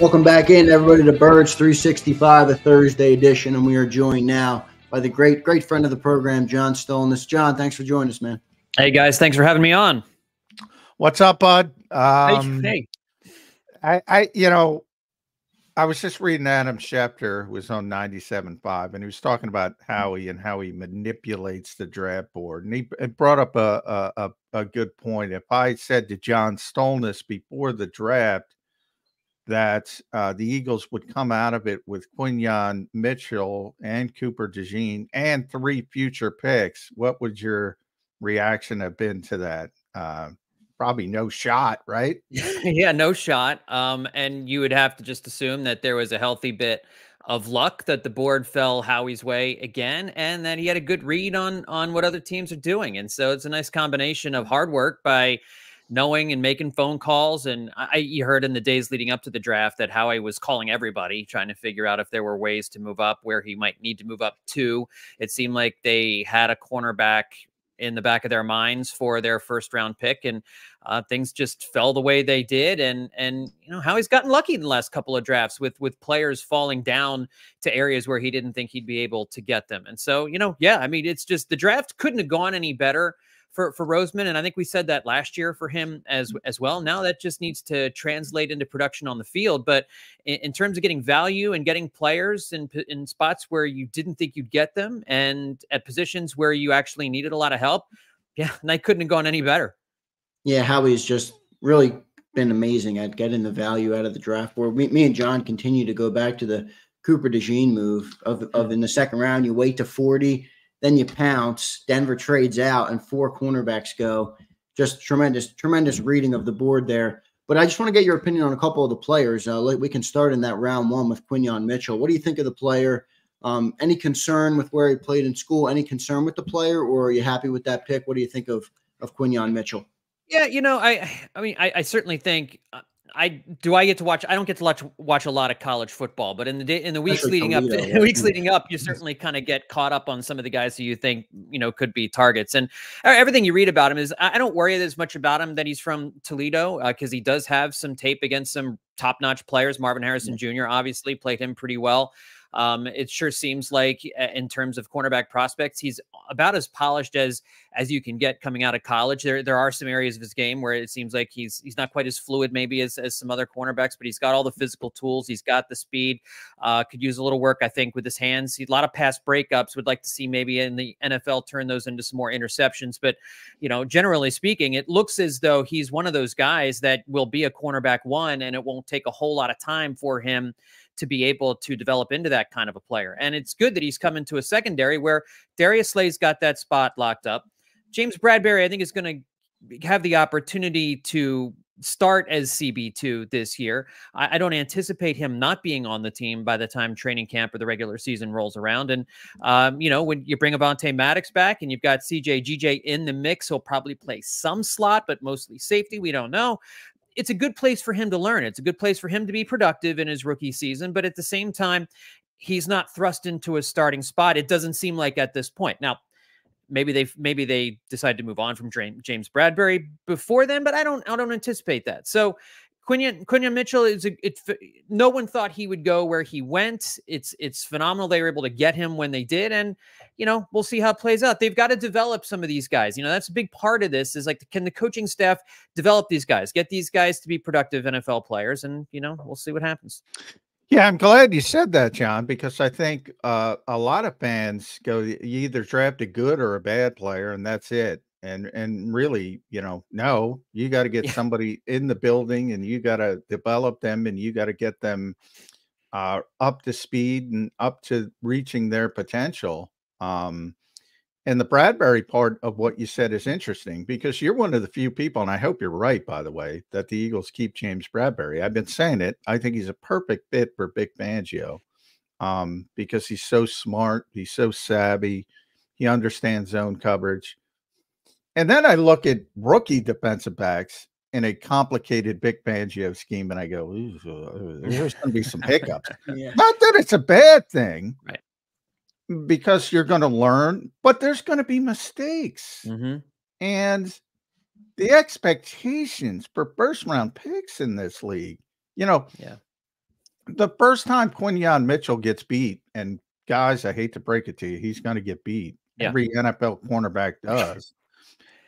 Welcome back in, everybody, to Birds 365, a Thursday edition, and we are joined now by the great friend of the program, John Stolnis. John, thanks for joining us, man. Hey, guys. Thanks for having me on. What's up, bud? Hey. I was just reading Adam Schefter, who was on 97.5, and he was talking about Howie and how he manipulates the draft board. And he brought up a good point. If I said to John Stolnis before the draft that the Eagles would come out of it with Quinyon Mitchell and Cooper DeJean and 3 future picks, what would your reaction have been to that? Probably no shot, right? Yeah, no shot. And you would have to just assume that there was a healthy bit of luck that the board fell Howie's way again, and that he had a good read on what other teams are doing. And so it's a nice combination of hard work by knowing and making phone calls. And you heard in the days leading up to the draft that Howie was calling everybody, trying to figure out if there were ways to move up, where he might need to move up to. It seemed like they had a cornerback in the back of their minds for their first round pick, and things just fell the way they did. And you know, Howie's gotten lucky in the last couple of drafts with players falling down to areas where he didn't think he'd be able to get them. And so, you know, yeah, I mean, it's just the draft couldn't have gone any better for Roseman. And I think we said that last year for him as well. Now that just needs to translate into production on the field. But in terms of getting value and getting players in spots where you didn't think you'd get them and at positions where you actually needed a lot of help, yeah, and I couldn't have gone any better. Yeah, Howie's just really been amazing at getting the value out of the draft board. Me and John continue to go back to the Cooper DeJean move of in the second round, you wait to 40, then you pounce. Denver trades out, and 4 cornerbacks go. Just tremendous reading of the board there. But I just want to get your opinion on a couple of the players. We can start in that round one with Quinyon Mitchell. What do you think of the player? Any concern with where he played in school? Any concern with the player, or are you happy with that pick? What do you think of Quinyon Mitchell? Yeah, you know, I mean, I certainly think. I don't get to watch a lot of college football, but in the weeks leading up, you certainly kind of get caught up on some of the guys who you think, you know, could be targets. And everything you read about him is, I don't worry as much about him that he's from Toledo, because he does have some tape against some top-notch players. Marvin Harrison Jr. obviously played him pretty well. It sure seems like in terms of cornerback prospects, he's about as polished as you can get coming out of college. There are some areas of his game where it seems like he's not quite as fluid maybe as some other cornerbacks, but he's got all the physical tools. He's got the speed, could use a little work, I think, with his hands. A lot of pass breakups, would like to see maybe in the NFL turn those into some more interceptions. But, you know, generally speaking, it looks as though he's one of those guys that will be a cornerback one, and it won't take a whole lot of time for him to be able to develop into that kind of a player. And it's good that he's come into a secondary where Darius Slay's got that spot locked up. James Bradbury, I think, is going to have the opportunity to start as CB2 this year. I don't anticipate him not being on the team by the time training camp or the regular season rolls around. And, you know, when you bring Avante Maddox back and you've got GJ in the mix, he'll probably play some slot, but mostly safety. We don't know. It's a good place for him to learn. It's a good place for him to be productive in his rookie season. But at the same time, he's not thrust into a starting spot. It doesn't seem like at this point. Now, maybe they decide to move on from James Bradbury before then, but I don't anticipate that. So Quinyon Mitchell no one thought he would go where he went. It's phenomenal they were able to get him when they did, and you know, we'll see how it plays out. They've got to develop some of these guys. You know, that's a big part of this is, like, can the coaching staff develop these guys, get these guys to be productive NFL players, and you know, we'll see what happens. Yeah, I'm glad you said that, John, because I think a lot of fans go, you either draft a good or a bad player, and that's it. And really, you know, no, you got to get somebody in the building, and you got to develop them, and you got to get them up to speed and up to reaching their potential. And the Bradbury part of what you said is interesting, because you're one of the few people, and I hope you're right, by the way, that the Eagles keep James Bradbury. I've been saying it. I think he's a perfect fit for Vic Fangio, because he's so smart. He's so savvy. He understands zone coverage. And then I look at rookie defensive backs in a complicated Vic Fangio scheme, and I go, there's going to be some hiccups. Yeah. Not that it's a bad thing. Right. Because you're going to learn, but there's going to be mistakes. Mm-hmm. And the expectations for first round picks in this league, you know, yeah. the first time Quinyon Mitchell gets beat, and guys, I hate to break it to you, he's going to get beat. Yeah. Every NFL cornerback does.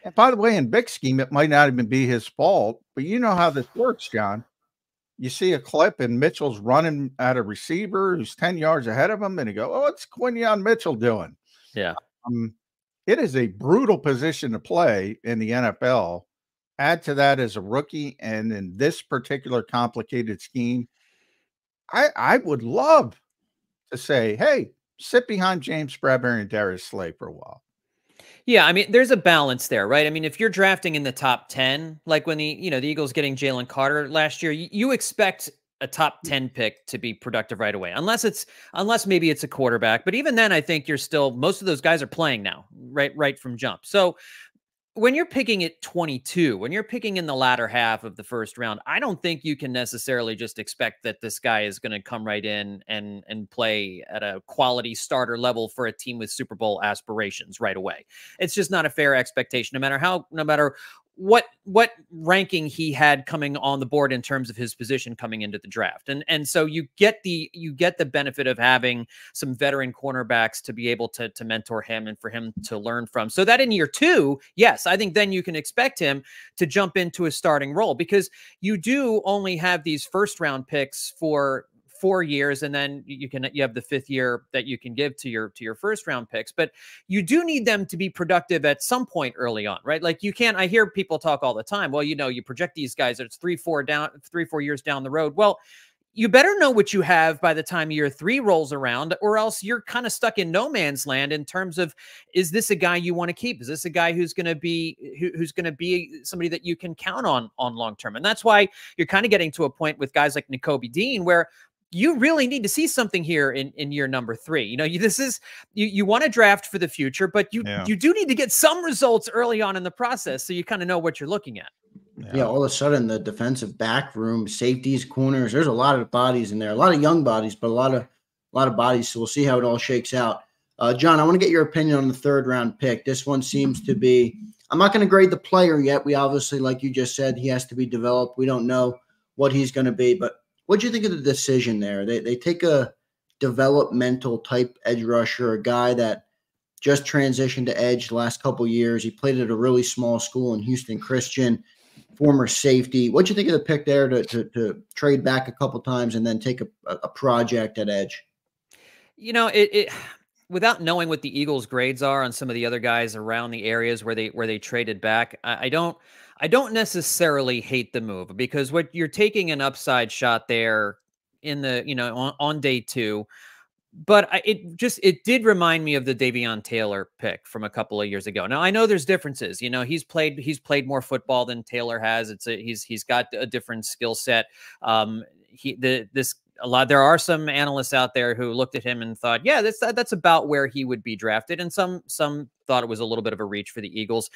And by the way, in Vic's scheme, it might not even be his fault, but you know how this works, John. You see a clip and Mitchell's running at a receiver who's 10 yards ahead of him, and you go, oh, it's Quinyon Mitchell doing. Yeah. It is a brutal position to play in the NFL. Add to that as a rookie, and in this particular complicated scheme, I would love to say, hey, sit behind James Bradbury and Darius Slay for a while. Yeah, I mean, there's a balance there, right? I mean, if you're drafting in the top 10, like when the Eagles getting Jalen Carter last year, you expect a top 10 pick to be productive right away, unless maybe it's a quarterback. But even then, I think you're still, most of those guys are playing now, right from jump. So when you're picking at 22, when you're picking in the latter half of the first round, I don't think you can necessarily just expect that this guy is going to come right in and play at a quality starter level for a team with Super Bowl aspirations right away. It's just not a fair expectation, no matter what ranking he had coming on the board in terms of his position coming into the draft. And so you get the benefit of having some veteran cornerbacks to be able to mentor him and for him to learn from, so that in year two, yes, I think then you can expect him to jump into a starting role, because you do only have these first round picks for 4 years, and then you have the fifth year that you can give to your first round picks, but you do need them to be productive at some point early on, right? Like, you can't, I hear people talk all the time, well, you project these guys, it's 3-4 years down the road. Well, you better know what you have by the time year three rolls around, or else you're kind of stuck in no man's land in terms of, is this a guy you want to keep? Is this a guy who's going to be somebody that you can count on long-term? And that's why you're kind of getting to a point with guys like Nakobe Dean, where you really need to see something here in year number three. You want to draft for the future, but you do need to get some results early on in the process, so you kind of know what you're looking at. Yeah, all of a sudden the defensive back room, safeties, corners, there's a lot of bodies in there, a lot of young bodies, but a lot of bodies. So we'll see how it all shakes out. John, I want to get your opinion on the third round pick. This one seems to be, I'm not going to grade the player yet. We obviously, like you just said, he has to be developed. We don't know what he's going to be, but what do you think of the decision there? They take a developmental type edge rusher, a guy that just transitioned to edge the last couple years. He played at a really small school in Houston Christian, former safety. What do you think of the pick there to trade back a couple times and then take a project at edge? Without knowing what the Eagles' grades are on some of the other guys around the areas where they traded back, I don't necessarily hate the move, because what you're taking an upside shot there in the, on day two. But it did remind me of the Davion Taylor pick from a couple of years ago. Now, I know there's differences. He's played more football than Taylor has. He's got a different skill set. There are some analysts out there who looked at him and thought, yeah, that's about where he would be drafted. And some thought it was a little bit of a reach for the Eagles.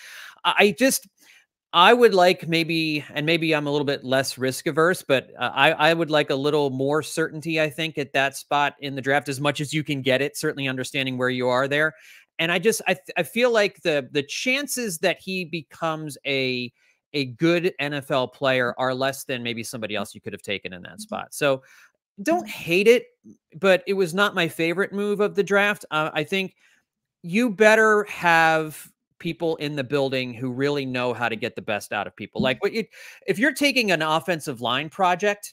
I would like, maybe I'm a little bit less risk averse, but I would like a little more certainty, I think, at that spot in the draft, as much as you can get it, certainly understanding where you are there. And I feel like the chances that he becomes a good NFL player are less than maybe somebody else you could have taken in that spot. So don't hate it, but it was not my favorite move of the draft. I think you better have people in the building who really know how to get the best out of people. Like, if you're taking an offensive line project,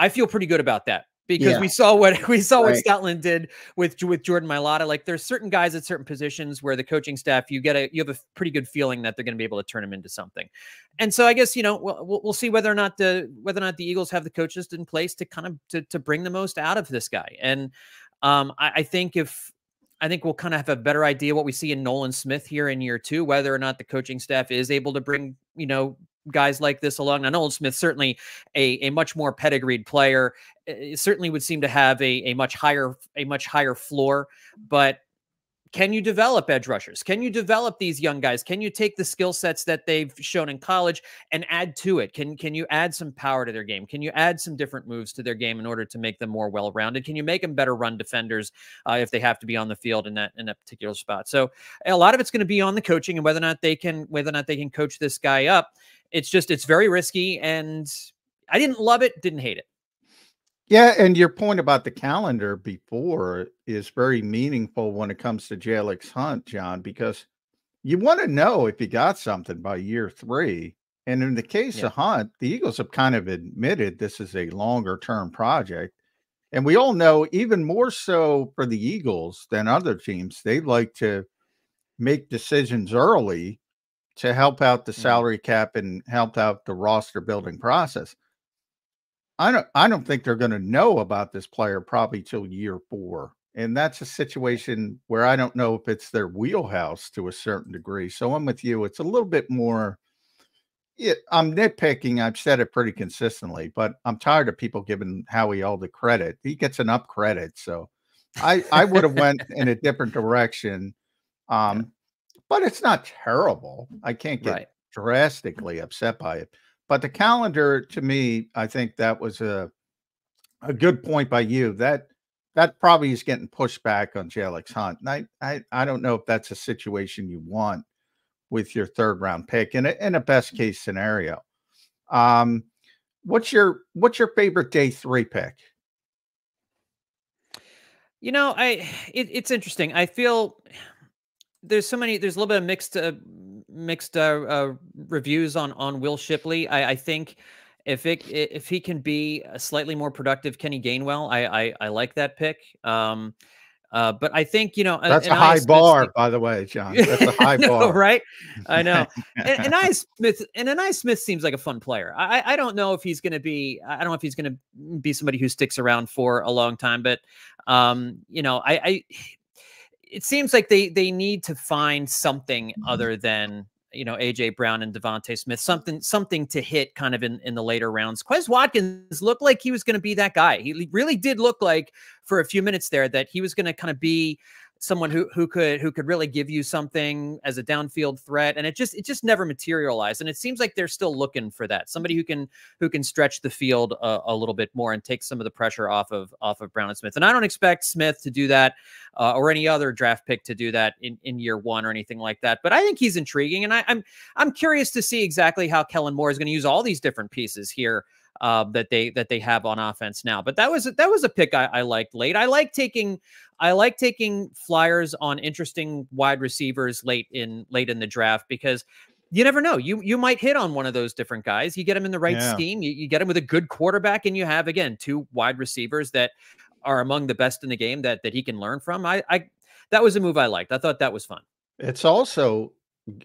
I feel pretty good about that, because we saw what Stoutland did with Jordan Mailata. Like, there's certain guys at certain positions where the coaching staff, you have a pretty good feeling that they're going to be able to turn them into something. And so I guess, we'll see whether or not the Eagles have the coaches in place to kind of, to bring the most out of this guy. And I think we'll kind of have a better idea what we see in Nolan Smith here in year two, whether or not the coaching staff is able to bring, guys like this along. Now, Nolan Smith, certainly a much more pedigreed player, it certainly would seem to have a much higher floor, but can you develop edge rushers? Can you develop these young guys? Can you take the skill sets that they've shown in college and add to it? Can you add some power to their game? Can you add some different moves to their game in order to make them more well-rounded? Can you make them better run defenders if they have to be on the field in that particular spot? So a lot of it's going to be on the coaching and whether or not they can coach this guy up. It's very risky, and I didn't love it, didn't hate it. Yeah, and your point about the calendar before is very meaningful when it comes to Jalyx Hunt, John, because you want to know if he got something by year three. And in the case of Hunt, the Eagles have kind of admitted this is a longer-term project. And we all know, even more so for the Eagles than other teams, they like to make decisions early to help out the salary cap and help out the roster-building process. I don't think they're going to know about this player probably till year four. And that's a situation where I don't know if it's their wheelhouse to a certain degree. So I'm with you. It's a little bit more, I'm nitpicking. I've said it pretty consistently, but I'm tired of people giving Howie all the credit. He gets enough credit. So I would have went in a different direction. But it's not terrible. I can't get drastically upset by it. But the calendar, to me, I think that was a good point by you. That probably is getting pushed back on Jalyx Hunt. And I don't know if that's a situation you want with your third-round pick in a best-case scenario. What's your favorite day three pick? You know, it's interesting. I feel there's so many. There's a little bit of mixed reviews on Will Shipley. I think if he can be a slightly more productive Kenny Gainwell, I like that pick. But I think, you know, that's a high bar, by the way, John. That's a high bar, right? I know. And Anai Smith seems like a fun player. I don't know if he's going to be. I don't know if he's going to be somebody who sticks around for a long time. But you know, it seems like they need to find something other than, you know, A.J. Brown and DeVonta Smith, something to hit kind of in the later rounds. Quez Watkins looked like he was going to be that guy. He really did look like for a few minutes there that he was going to kind of be someone who could really give you something as a downfield threat. And it just never materialized. And it seems like they're still looking for that. Somebody who can stretch the field a little bit more and take some of the pressure off of Brown and Smith. And I don't expect Smith to do that or any other draft pick to do that in year one or anything like that. But I think he's intriguing. And I'm curious to see exactly how Kellen Moore is going to use all these different pieces here that they have on offense now. But that was a pick I liked late. I like taking flyers on interesting wide receivers late in the draft, because you never know. You might hit on one of those different guys. You get them in the right scheme. You get them with a good quarterback, and you have, again, two wide receivers that are among the best in the game that he can learn from. That was a move I liked. I thought that was fun. It's also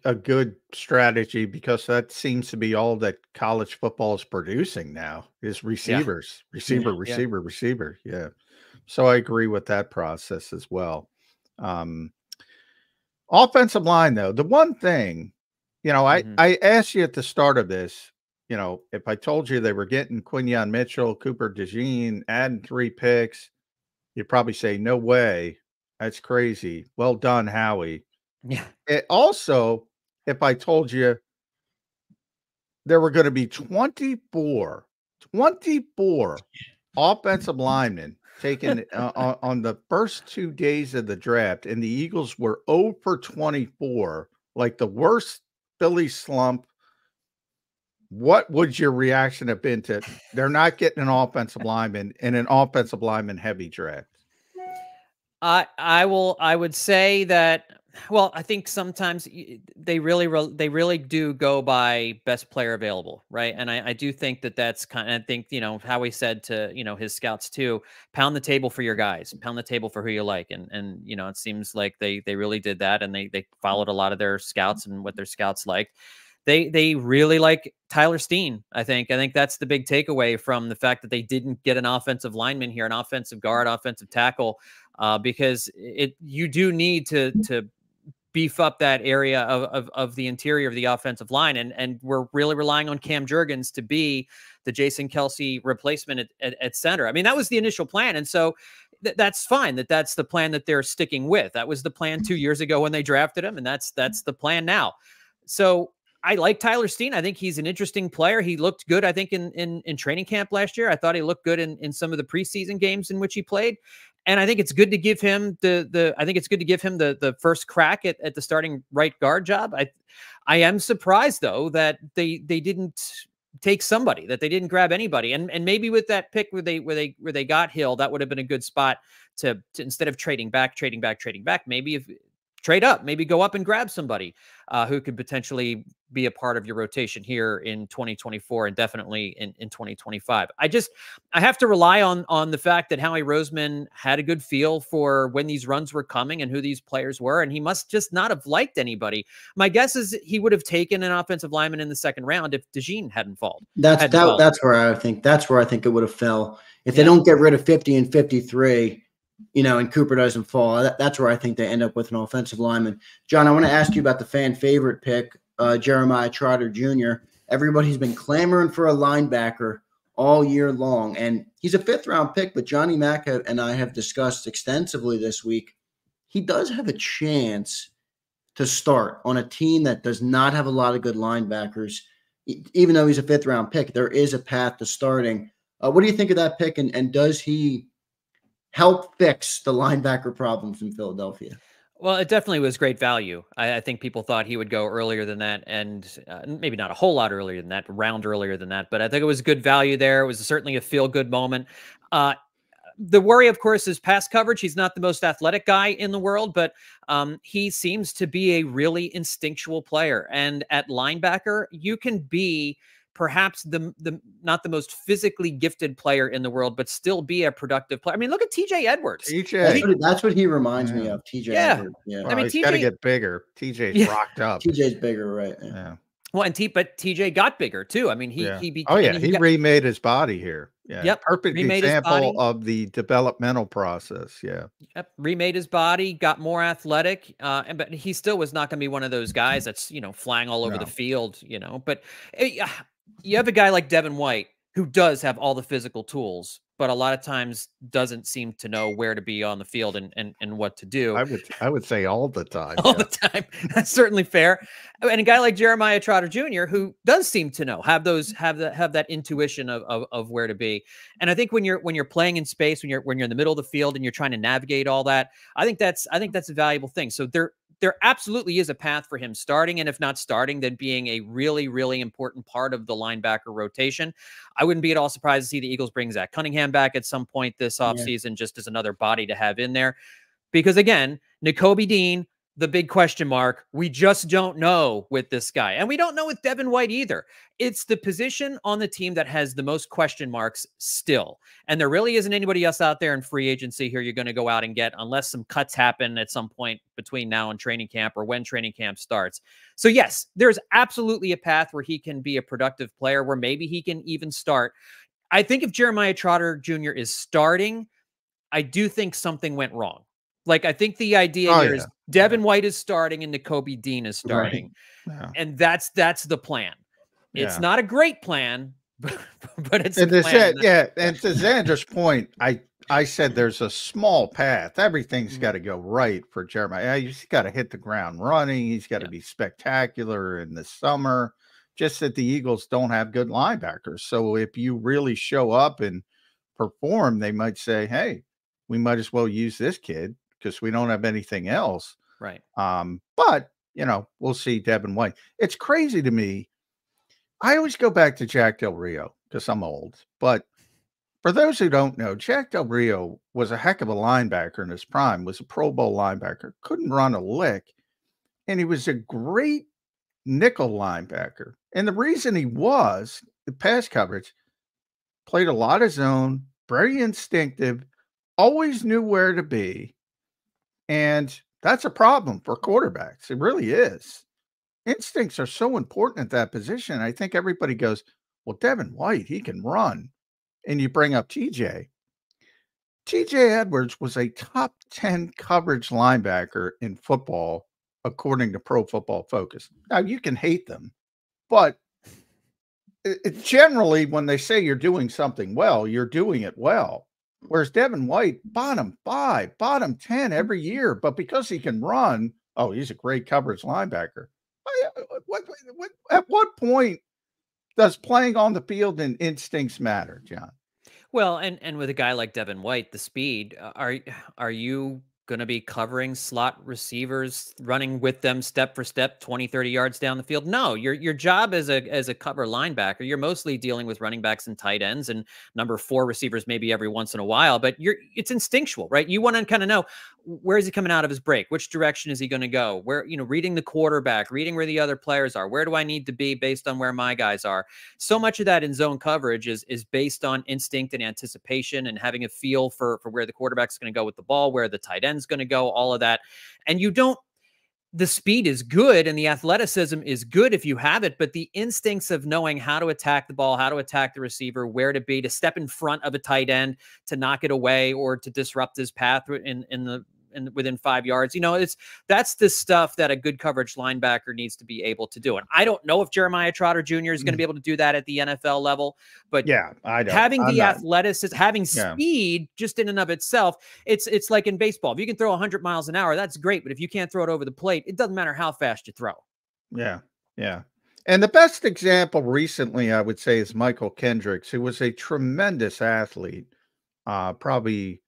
a good strategy because that seems to be all that college football is producing now is receivers, receiver. Yeah. So I agree with that process as well. Offensive line, though, the one thing, you know, I asked you at the start of this, you know, if I told you they were getting Quinyon Mitchell, Cooper DeJean, adding three picks, you'd probably say, no way. That's crazy. Well done, Howie. Yeah. It also, if I told you there were going to be 24 offensive linemen taken on the first 2 days of the draft, and the Eagles were 0 for 24, like the worst Philly slump, what would your reaction have been to they're not getting an offensive lineman in an offensive lineman heavy draft? I would say that. Well, I think sometimes they really do go by best player available, right? And I do think that's kind of, I think, you know, Howie said to, you know, his scouts too, pound the table for your guys, pound the table for who you like. And you know, it seems like they really did that, and they followed a lot of their scouts and what their scouts liked. They really like Tyler Steen, I think. I think that's the big takeaway from the fact that they didn't get an offensive lineman here, an offensive guard, offensive tackle, because you do need to beef up that area of the interior of the offensive line. And we're really relying on Cam Jurgens to be the Jason Kelsey replacement at center. I mean, that was the initial plan. And so that's fine. That's the plan that they're sticking with. That was the plan 2 years ago when they drafted him. And that's the plan now. So I like Tyler Steen. I think he's an interesting player. He looked good, I think, in training camp last year. I thought he looked good in some of the preseason games in which he played. And I think it's good to give him the first crack at the starting right guard job. I am surprised, though, that they didn't take somebody, that they didn't grab anybody. And maybe with that pick where they got Hill, that would have been a good spot to instead of trading back, maybe if trade up, maybe go up and grab somebody who could potentially be a part of your rotation here in 2024 and definitely in 2025. I have to rely on the fact that Howie Roseman had a good feel for when these runs were coming and who these players were, and he must just not have liked anybody. My guess is he would have taken an offensive lineman in the second round if DeJean hadn't fallen. That's where I think it would have fell. If they don't get rid of 50 and 53, you know, and Cooper doesn't fall, that's where I think they end up with an offensive lineman. John, I want to ask you about the fan favorite pick, Jeremiah Trotter Jr. Everybody's been clamoring for a linebacker all year long, and he's a fifth-round pick, but Johnny Mack and I have discussed extensively this week. He does have a chance to start on a team that does not have a lot of good linebackers. Even though he's a fifth-round pick, there is a path to starting. What do you think of that pick, and does he help fix the linebacker problems in Philadelphia? Well, it definitely was great value. I think people thought he would go earlier than that, and maybe not a whole lot earlier than that, a round earlier than that, but I think it was good value there. It was certainly a feel-good moment. The worry, of course, is pass coverage. He's not the most athletic guy in the world, but he seems to be a really instinctual player. And at linebacker, you can be perhaps the not the most physically gifted player in the world, but still be a productive player. I mean, look at T.J. Edwards. That's what he reminds me of, T.J. Edwards. Yeah. Well, I mean, he's got to get bigger. T.J.'s rocked up. T.J.'s bigger, right? Yeah. Well, and but T.J. got bigger, too. I mean, he remade his body here. Yeah. Yep. Perfect example of the developmental process. Yeah. Yep. Remade his body, got more athletic. But he still was not going to be one of those guys that's, you know, flying all over the field, you know. But you have a guy like Devin White who does have all the physical tools, but a lot of times doesn't seem to know where to be on the field and what to do. I would say all the time. All the time. That's certainly fair. And a guy like Jeremiah Trotter Jr., who does seem to know, have that intuition of where to be. And I think when you're playing in space, when you're in the middle of the field and you're trying to navigate all that, I think that's a valuable thing. So there absolutely is a path for him starting, and if not starting, then being a really, really important part of the linebacker rotation. I wouldn't be at all surprised to see the Eagles bring Zach Cunningham back at some point this offseason, just as another body to have in there. Because again, Nakobe Dean, the big question mark, we just don't know with this guy. And we don't know with Devin White either. It's the position on the team that has the most question marks still. And there really isn't anybody else out there in free agency here you're going to go out and get, unless some cuts happen at some point between now and training camp or when training camp starts. So yes, there's absolutely a path where he can be a productive player, where maybe he can even start. I think if Jeremiah Trotter Jr. is starting, I do think something went wrong. Like, I think the idea here is Devin White is starting and Nakobe Dean is starting. Right. Yeah. And that's the plan. Yeah. It's not a great plan, but it's a plan. Yeah. And to Xander's point, I said there's a small path. Everything's got to go right for Jeremiah. He's got to hit the ground running. He's got to be spectacular in the summer. Just that the Eagles don't have good linebackers. So if you really show up and perform, they might say, hey, we might as well use this kid, because we don't have anything else. Right. But, you know, we'll see Devin White. It's crazy to me. I always go back to Jack Del Rio because I'm old. But for those who don't know, Jack Del Rio was a heck of a linebacker in his prime, was a Pro Bowl linebacker, couldn't run a lick. And he was a great nickel linebacker. And the reason he was, the pass coverage, played a lot of zone, very instinctive, always knew where to be. And that's a problem for quarterbacks. It really is. Instincts are so important at that position. I think everybody goes, well, Devin White, he can run. And you bring up TJ. TJ Edwards was a top 10 coverage linebacker in football, according to Pro Football Focus. Now, you can hate them, but generally, when they say you're doing something well, you're doing it well. Whereas Devin White, bottom 5, bottom 10 every year, but because he can run, oh, he's a great coverage linebacker. At what point does playing on the field and instincts matter, John? Well, and with a guy like Devin White, the speed, are you going to be covering slot receivers, running with them step for step, 20, 30 yards down the field. No, your job as a cover linebacker, you're mostly dealing with running backs and tight ends and number four receivers maybe every once in a while, but it's instinctual, right? You want to kind of know, where is he coming out of his break? Which direction is he going to go? Where, you know, reading the quarterback, reading where the other players are, where do I need to be based on where my guys are? So much of that in zone coverage is based on instinct and anticipation and having a feel for where the quarterback's going to go with the ball, where the tight end is going to go, all of that. And you don't, the speed is good and the athleticism is good if you have it, but the instincts of knowing how to attack the ball, how to attack the receiver, where to be, to step in front of a tight end, to knock it away or to disrupt his path within 5 yards, you know, that's the stuff that a good coverage linebacker needs to be able to do. And I don't know if Jeremiah Trotter Jr. is going to be able to do that at the NFL level, but yeah, athleticism, having speed just in and of itself, it's like in baseball, if you can throw 100 miles an hour, that's great. But if you can't throw it over the plate, it doesn't matter how fast you throw. Yeah. Yeah. And the best example recently, I would say, is Michael Kendricks, who was a tremendous athlete, probably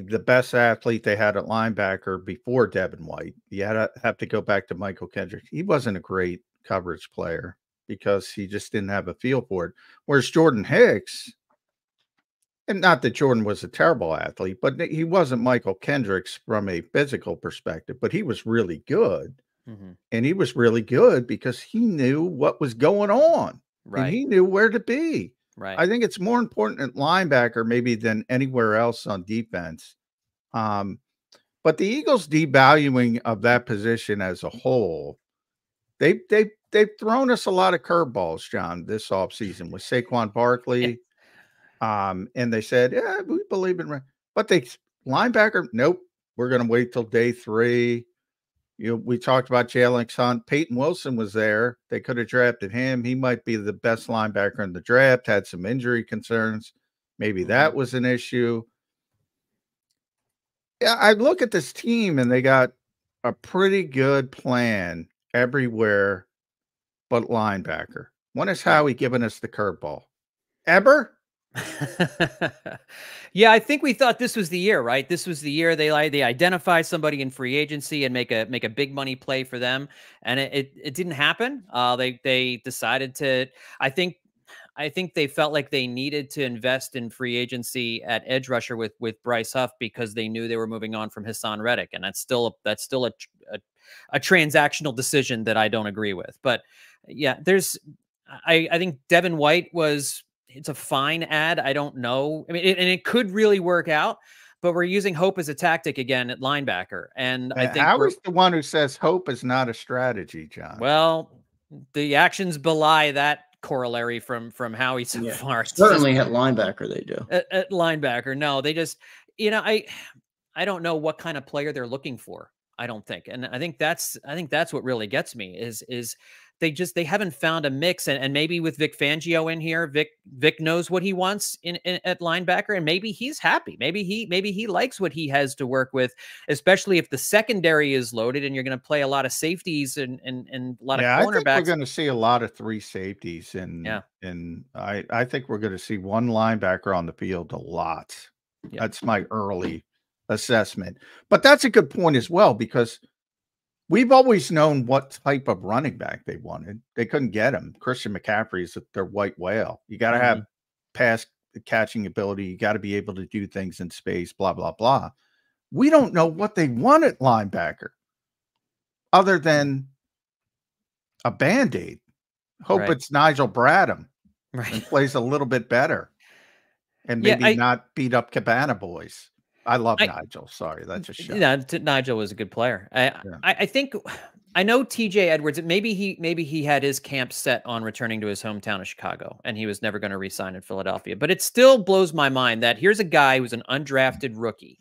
the best athlete they had at linebacker before Devin White. You had to have to go back to Michael Kendricks. He wasn't a great coverage player because he just didn't have a feel for it. Whereas Jordan Hicks, and not that Jordan was a terrible athlete, but he wasn't Michael Kendricks from a physical perspective, but he was really good. Mm-hmm. And he was really good because he knew what was going on. Right. And he knew where to be. Right. I think it's more important at linebacker maybe than anywhere else on defense. But the Eagles' devaluing of that position as a whole, they've thrown us a lot of curveballs, John, this offseason with Saquon Barkley. And they said, yeah, we believe in, but they linebacker, nope, we're going to wait till day three. You know, we talked about Jalyx Hunt. Peyton Wilson was there. They could have drafted him. He might be the best linebacker in the draft, had some injury concerns. Maybe that was an issue. Yeah, I look at this team, and they got a pretty good plan everywhere but linebacker. When is Howie giving us the curveball? Ever? Yeah, I think we thought this was the year, right? This was the year they identify somebody in free agency and make a big money play for them, and it didn't happen. They decided to. I think they felt like they needed to invest in free agency at edge rusher with Bryce Huff because they knew they were moving on from Haason Reddick, and that's still a transactional decision that I don't agree with. But yeah, I think Devin White was. It's a fine ad. I don't know. I mean, it could really work out, but we're using hope as a tactic again at linebacker. And I think I was the one who says hope is not a strategy, John. Well, the actions belie that corollary from Howie so far. Certainly at linebacker, they do. At linebacker, no, they just, you know, I don't know what kind of player they're looking for. I don't think, and I think that's what really gets me is. They haven't found a mix, and maybe with Vic Fangio in here, Vic knows what he wants at linebacker, and maybe he's happy. Maybe he likes what he has to work with, especially if the secondary is loaded and you're going to play a lot of safeties and a lot of cornerbacks. I think we're going to see a lot of three safeties, and I think we're going to see one linebacker on the field a lot. Yeah. That's my early assessment, but that's a good point as well because. We've always known what type of running back they wanted. They couldn't get him. Christian McCaffrey is their white whale. You got to have pass catching ability. You got to be able to do things in space, blah, blah, blah. We don't know what they want at linebacker other than a Band-Aid. Hope it's Nigel Bradham and plays a little bit better and maybe not beat up Cabana Boys. I love Nigel. Sorry, that's a shot. Yeah, Nigel was a good player. I think I know T.J. Edwards. Maybe he had his camp set on returning to his hometown of Chicago, and he was never going to re-sign in Philadelphia. But it still blows my mind that here's a guy who's an undrafted rookie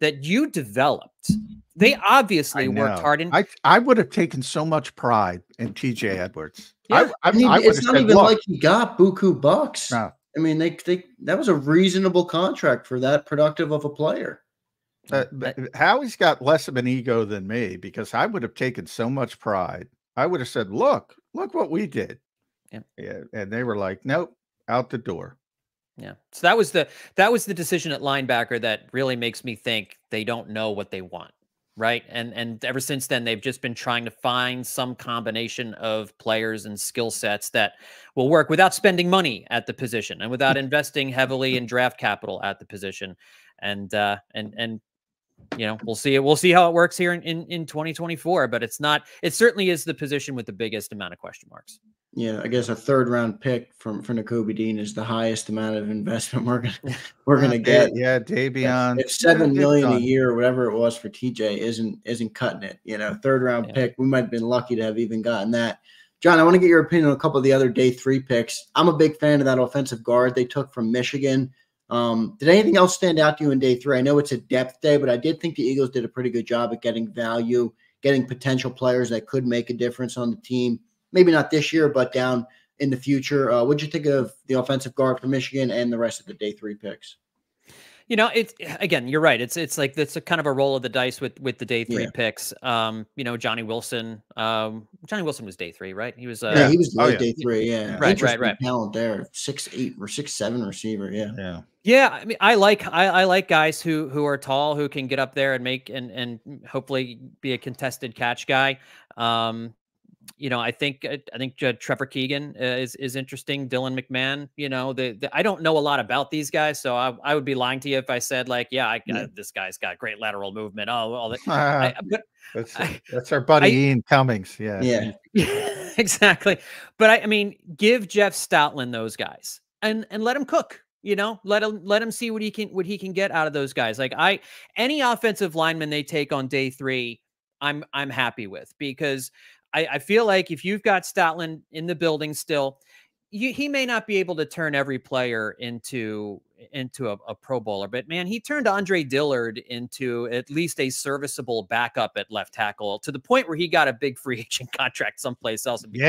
that you developed. They obviously worked hard. And I would have taken so much pride in T.J. Edwards. Yeah. I it's not said, even like he got buku bucks. No. I mean, that was a reasonable contract for that productive of a player. Howie's got less of an ego than me because I would have taken so much pride. I would have said, look what we did. Yeah. And they were like, nope, out the door. Yeah. So that was the decision at linebacker that really makes me think they don't know what they want. Right. And ever since then, they've just been trying to find some combination of players and skill sets that will work without spending money at the position and without investing heavily in draft capital at the position. And you know, we'll see how it works here in 2024, but it certainly is the position with the biggest amount of question marks. Yeah, I guess a third-round pick from Nakobe Dean is the highest amount of investment we're gonna get. Yeah, Davion. If $7 million a year, whatever it was for TJ, isn't cutting it. You know, third-round pick. We might have been lucky to have even gotten that. John, I want to get your opinion on a couple of the other day 3 picks. I'm a big fan of that offensive guard they took from Michigan. Did anything else stand out to you in day 3? I know it's a depth day, but I did think the Eagles did a pretty good job at getting value, getting potential players that could make a difference on the team. Maybe not this year, but down in the future. What'd you think of the offensive guard for Michigan and the rest of the day 3 picks? You know, it's, again, you're right. It's like, that's a kind of a roll of the dice with the day 3 picks. You know, Johnny Wilson was day 3, right? He was, yeah, he was day 3. Yeah. Right. Talent there, 6'8" or 6'7" receiver. Yeah. Yeah. Yeah. I mean, I like guys who are tall, who can get up there and make, and hopefully be a contested catch guy. You know, I think Trevor Keegan is interesting. Dylan McMahon, you know, I don't know a lot about these guys, so I would be lying to you if I said like, yeah, this guy's got great lateral movement. Oh, all that. That's our buddy Ian Cummings. Yeah, exactly. But I mean, give Jeff Stoutland those guys and let him cook. You know, let him see what he can get out of those guys. Like any offensive lineman they take on day 3, I'm happy with, because I feel like if you've got Stoutland in the building still, he may not be able to turn every player into a Pro Bowler, but man, he turned Andre Dillard into at least a serviceable backup at left tackle, to the point where he got a big free agent contract someplace else. Which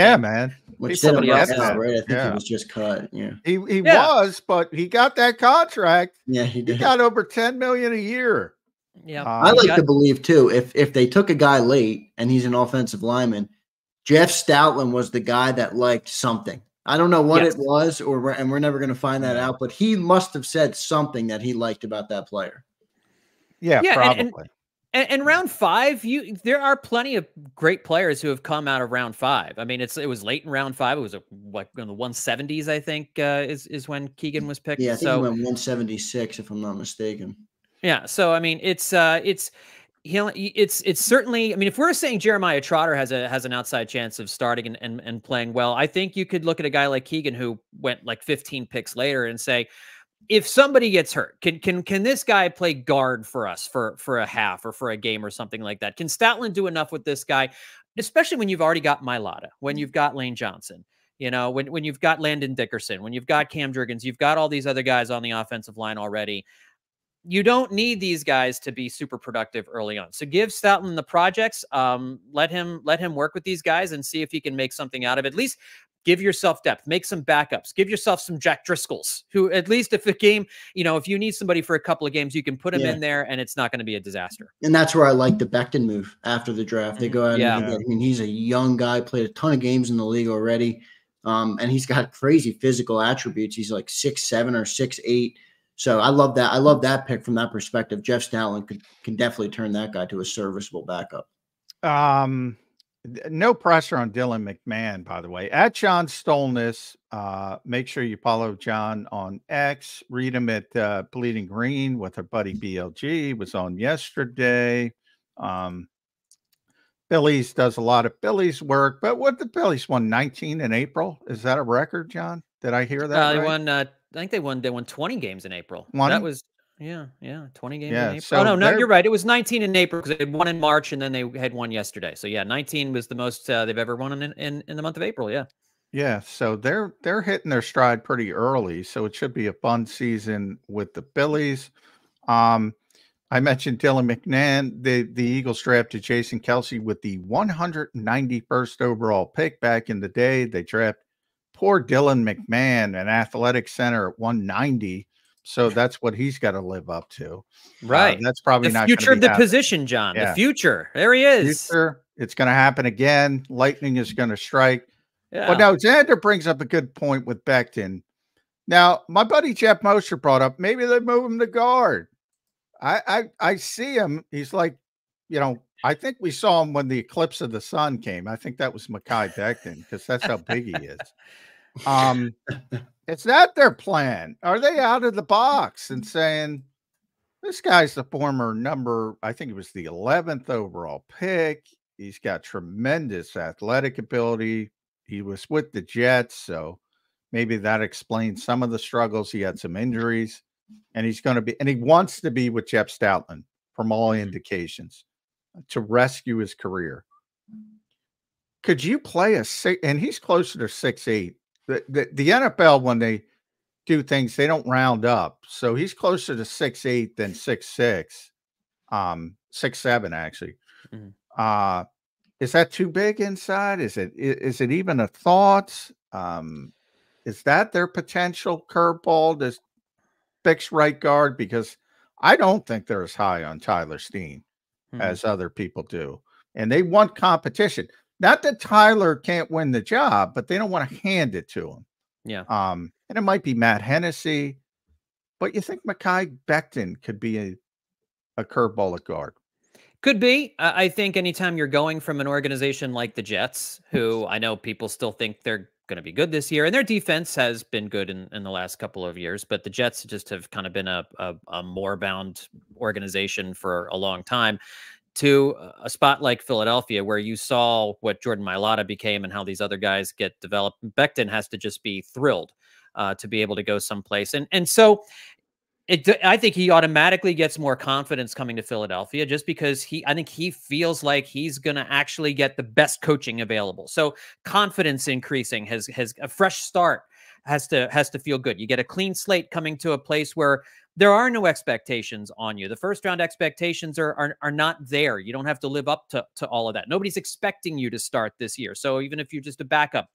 somebody else, right? I think he was just cut. Yeah, he was, but he got that contract. Yeah, he did. He got over $10 million a year. Yeah, I like to believe too, if they took a guy late and he's an offensive lineman, Jeff Stoutland was the guy that liked something. I don't know what it was, and we're never going to find that out, but he must have said something that he liked about that player. Yeah, probably. And round 5, there are plenty of great players who have come out of round 5. I mean, it was late in round 5. It was in the 170s, I think, is when Keegan was picked. Yeah, I think he went 176, if I'm not mistaken. Yeah. So, I mean, it's certainly, I mean, if we're saying Jeremiah Trotter has an outside chance of starting and playing well, I think you could look at a guy like Keegan, who went like 15 picks later, and say, if somebody gets hurt, can this guy play guard for us for a half or for a game or something like that? Can Stoutland do enough with this guy, especially when you've already got Mailata, when you've got Lane Johnson, you know, when you've got Landon Dickerson, when you've got Cam Jurgens, you've got all these other guys on the offensive line already. You don't need these guys to be super productive early on. So give Stoutland the projects. Let him work with these guys and see if he can make something out of it. At least give yourself depth, make some backups, give yourself some Jack Driscolls, who at least if a game, you know, if you need somebody for a couple of games, you can put him in there and it's not going to be a disaster. And that's where I like the Becton move after the draft. They go out and I mean, he's a young guy, played a ton of games in the league already. And he's got crazy physical attributes. He's like 6'7" or 6'8". So I love that. I love that pick from that perspective. Jeff Stoutland can definitely turn that guy to a serviceable backup. No pressure on Dylan McMahon, by the way. At John Stolnis, make sure you follow John on X. Read him at Bleeding Green with our buddy BLG. Was on yesterday. Phillies does a lot of Phillies work. But what the Phillies won 19 in April? Is that a record, John? Did I hear that? They won. I think they won 20 games in April. 20? That was 20 games in April. So no, you're right. It was 19 in April, because they won in March and then they had won yesterday. So yeah, 19 was the most they've ever won in the month of April. Yeah. Yeah. So they're hitting their stride pretty early. So it should be a fun season with the Phillies. I mentioned Dylan McMahon. The Eagles drafted Jason Kelsey with the 191st overall pick back in the day. They drafted poor Dylan McMahon, an athletic center at 190. So that's what he's got to live up to. Right. That's probably not the future of the position, John. Yeah. The future. There he is. Future, it's going to happen again. Lightning is going to strike. Yeah. Well, now Xander brings up a good point with Becton. Now, my buddy Jeff Mosher brought up, maybe they move him to guard. I see him. He's like, you know, I think we saw him when the eclipse of the sun came. I think that was Mekhi Becton, because that's how big he is. Is that their plan? Are they out of the box and saying, this guy's the former number, I think it was the 11th overall pick. He's got tremendous athletic ability. He was with the Jets, so maybe that explains some of the struggles. He had some injuries, and he's going to be, and he wants to be with Jeff Stoutland from all indications to rescue his career. Could you play a six? And he's closer to 6'8". The NFL, when they do things, they don't round up. So he's closer to 6'8" than 6'6", 6'7" actually. Mm-hmm. Is that too big inside? Is it even a thought? Is that their potential curveball to fix right guard? Because I don't think they're as high on Tyler Steen as other people do. And they want competition. Not that Tyler can't win the job, but they don't want to hand it to him. Yeah. And it might be Matt Hennessy, but you think Mekhi Becton could be a curveball at guard? Could be. I think anytime you're going from an organization like the Jets, who I know people still think they're going to be good this year, and their defense has been good in the last couple of years, but the Jets just have kind of been a morebound organization for a long time, to a spot like Philadelphia, where you saw what Jordan Mailata became and how these other guys get developed. Becton has to just be thrilled to be able to go someplace. And so I think he automatically gets more confidence coming to Philadelphia, just because I think he feels like he's going to actually get the best coaching available. So confidence increasing has a fresh start has to feel good. You get a clean slate coming to a place where there are no expectations on you. The first round expectations are not there. You don't have to live up to all of that. Nobody's expecting you to start this year. So even if you're just a backup,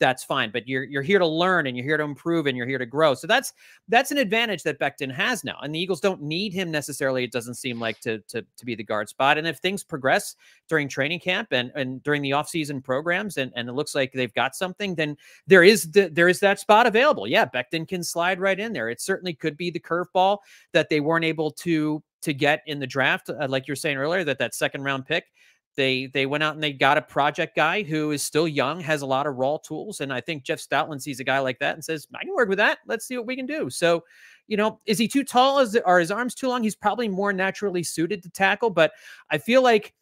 that's fine, but you're here to learn, and you're here to improve, and you're here to grow. So that's an advantage that Becton has now, and the Eagles don't need him necessarily. It doesn't seem like to be the guard spot. And if things progress during training camp and during the offseason programs, and it looks like they've got something, then there is that spot available. Yeah, Becton can slide right in there. It certainly could be the curveball that they weren't able to get in the draft, like you're saying earlier, that second round pick. They went out and they got a project guy who is still young, has a lot of raw tools. And I think Jeff Stoutland sees a guy like that and says, I can work with that. Let's see what we can do. So, you know, is he too tall? Are his arms too long? He's probably more naturally suited to tackle. But I feel like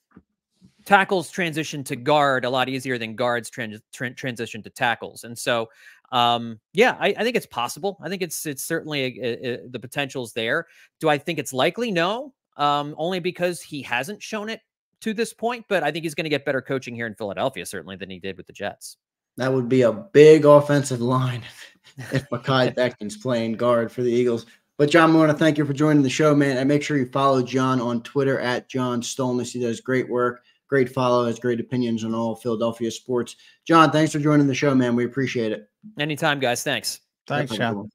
tackles transition to guard a lot easier than guards transition to tackles. And so, yeah, I think it's possible. I think it's certainly the potential's there. Do I think it's likely? No, only because he hasn't shown it to this point, but I think he's going to get better coaching here in Philadelphia, certainly, than he did with the Jets. That would be a big offensive line if Mekhi Becton's playing guard for the Eagles. But John, I want to thank you for joining the show, man. And make sure you follow John on Twitter at John Stolnis. He does great work, great follow, has great opinions on all Philadelphia sports. John, thanks for joining the show, man. We appreciate it. Anytime, guys. Thanks. Thanks, John. Cool.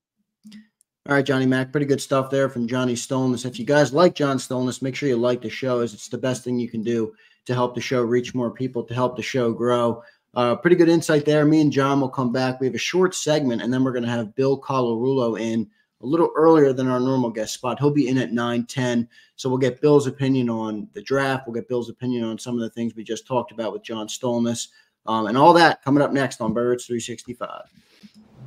All right, Johnny Mac, pretty good stuff there from Johnny Stolnis. If you guys like John Stolnis, make sure you like the show, as it's the best thing you can do to help the show reach more people, to help the show grow. Pretty good insight there. Me and John will come back. We have a short segment, and then we're going to have Bill Colarulo in a little earlier than our normal guest spot. He'll be in at 9:10, so we'll get Bill's opinion on the draft. We'll get Bill's opinion on some of the things we just talked about with John Stolnis, and all that coming up next on Birds 365.